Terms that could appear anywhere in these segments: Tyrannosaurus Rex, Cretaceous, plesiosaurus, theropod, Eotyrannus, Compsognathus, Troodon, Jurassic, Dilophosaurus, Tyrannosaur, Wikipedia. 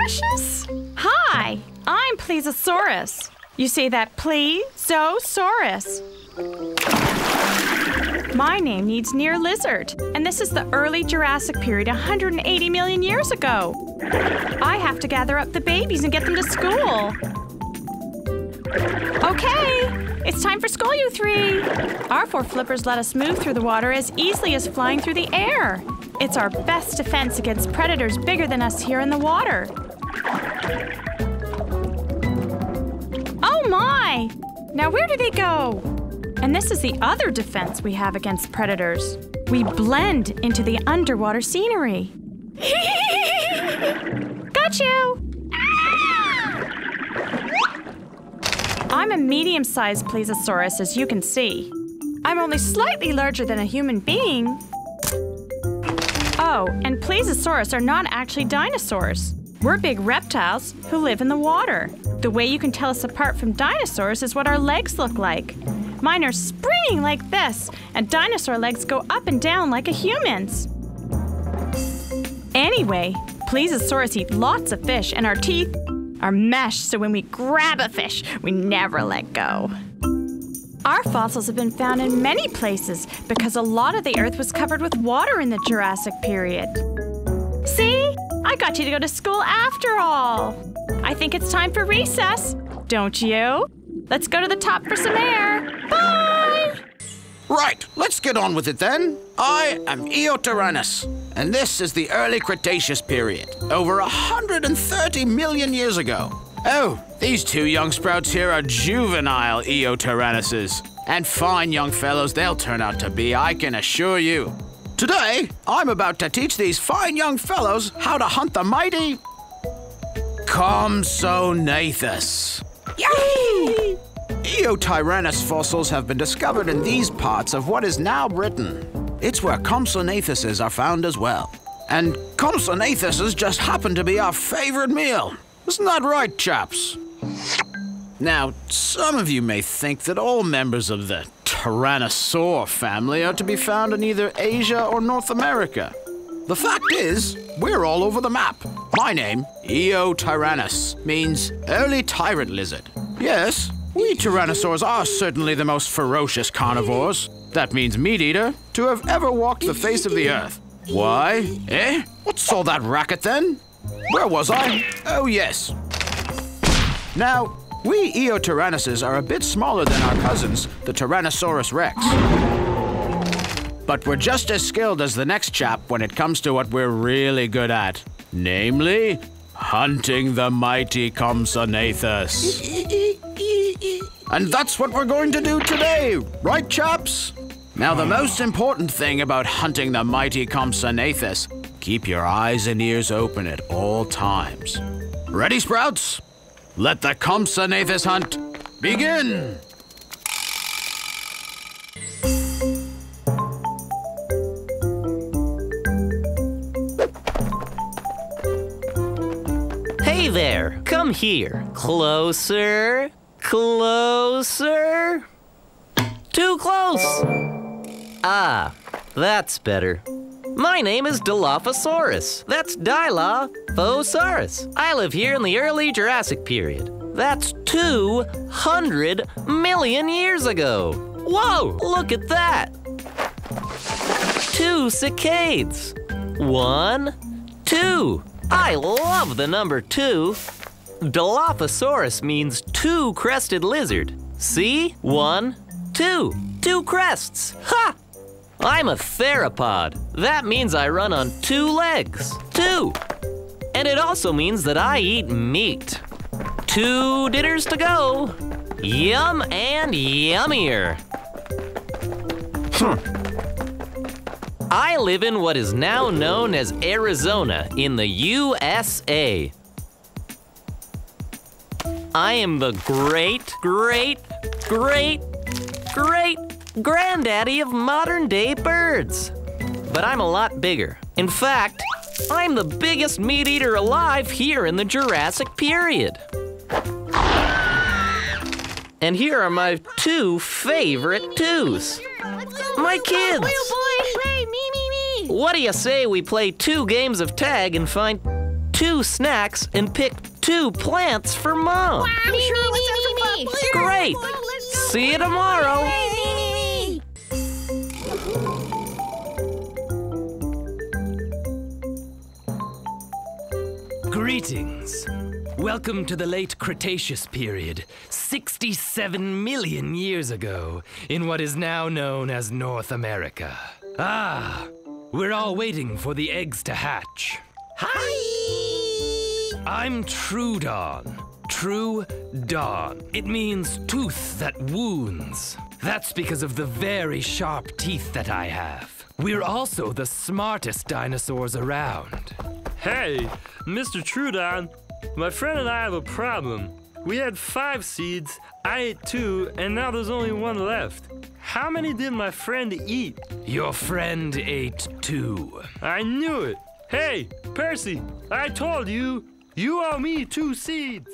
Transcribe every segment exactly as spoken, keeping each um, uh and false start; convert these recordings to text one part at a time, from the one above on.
precious. Hi, I'm Plesiosaurus. You say that Plesiosaurus. My name means near lizard, and this is the early Jurassic period one hundred eighty million years ago. I have to gather up the babies and get them to school. Okay, it's time for school, you three. Our four flippers let us move through the water as easily as flying through the air. It's our best defense against predators bigger than us here in the water. Oh my! Now where do they go? And this is the other defense we have against predators. We blend into the underwater scenery. Got you! I'm a medium-sized plesiosaurus, as you can see. I'm only slightly larger than a human being. Oh, and plesiosaurus are not actually dinosaurs. We're big reptiles who live in the water. The way you can tell us apart from dinosaurs is what our legs look like. Mine are springing like this, and dinosaur legs go up and down like a human's. Anyway, plesiosaurus eat lots of fish, and our teeth are meshed, so when we grab a fish, we never let go. Our fossils have been found in many places because a lot of the earth was covered with water in the Jurassic period. See? I got you to go to school after all. I think it's time for recess, don't you? Let's go to the top for some air. Bye! Right, let's get on with it then. I am Eotyrannus, and this is the early Cretaceous period, over one hundred thirty million years ago. Oh, these two young sprouts here are juvenile Eotyrannuses. And fine young fellows they'll turn out to be, I can assure you. Today, I'm about to teach these fine young fellows how to hunt the mighty Compsognathus. Yay! Eotyrannus fossils have been discovered in these parts of what is now Britain. It's where Compsognathus are found as well. And Compsognathus just happen to be our favorite meal. Isn't that right, chaps? Now, some of you may think that all members of the Tyrannosaur family are to be found in either Asia or North America. The fact is, we're all over the map. My name, Eotyrannus, means early tyrant lizard. Yes, we Tyrannosaurs are certainly the most ferocious carnivores, that means meat-eater, to have ever walked the face of the earth. Why? Eh? What's all that racket then? Where was I? Oh, yes. Now, we Eotyrannuses are a bit smaller than our cousins, the Tyrannosaurus Rex. But we're just as skilled as the next chap when it comes to what we're really good at. Namely, hunting the mighty Compsognathus. And that's what we're going to do today, right, chaps? Now, the most important thing about hunting the mighty Compsognathus, keep your eyes and ears open at all times. Ready, sprouts? Let the Compsognathus hunt begin! Hey there! Come here! Closer! Closer! Too close! Ah, that's better. My name is Dilophosaurus. That's Dilophosaurus. I live here in the early Jurassic period. That's two hundred million years ago. Whoa, look at that. Two cicades. One, two. I love the number two. Dilophosaurus means two-crested lizard. See? One, two. Two crests. Ha! I'm a theropod. That means I run on two legs. Two. And it also means that I eat meat. Two dinners to go. Yum and yummier. Hmm. I live in what is now known as Arizona in the U S A. I am the great, great, great, great granddaddy of modern-day birds. But I'm a lot bigger. In fact, I'm the biggest meat eater alive here in the Jurassic period. And here are my two favorite twos. My kids. What do you say we play two games of tag and find two snacks and pick two plants for Mom. Wow, me, sure me, me, me, me. Great. See you tomorrow. Me, me, me. Greetings. Welcome to the late Cretaceous period, sixty-seven million years ago, in what is now known as North America. Ah, we're all waiting for the eggs to hatch. Hi! I'm Troodon. Troodon. It means tooth that wounds. That's because of the very sharp teeth that I have. We're also the smartest dinosaurs around. Hey, Mister Troodon. My friend and I have a problem. We had five seeds, I ate two, and now there's only one left. How many did my friend eat? Your friend ate two. I knew it. Hey, Percy, I told you, you owe me two seeds.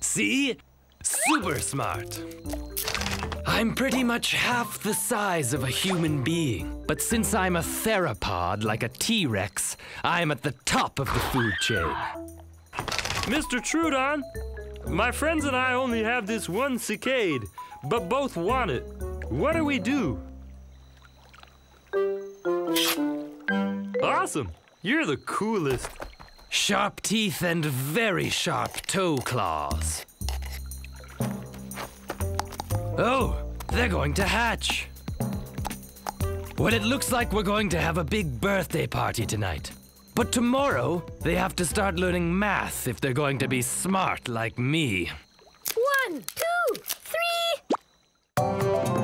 See? Super smart. I'm pretty much half the size of a human being, but since I'm a theropod like a T-Rex, I'm at the top of the food chain. Mister Troodon, my friends and I only have this one cicade, but both want it. What do we do? Awesome! You're the coolest. Sharp teeth and very sharp toe claws. Oh, they're going to hatch. Well, it looks like we're going to have a big birthday party tonight. But tomorrow, they have to start learning math if they're going to be smart like me. One, two, three.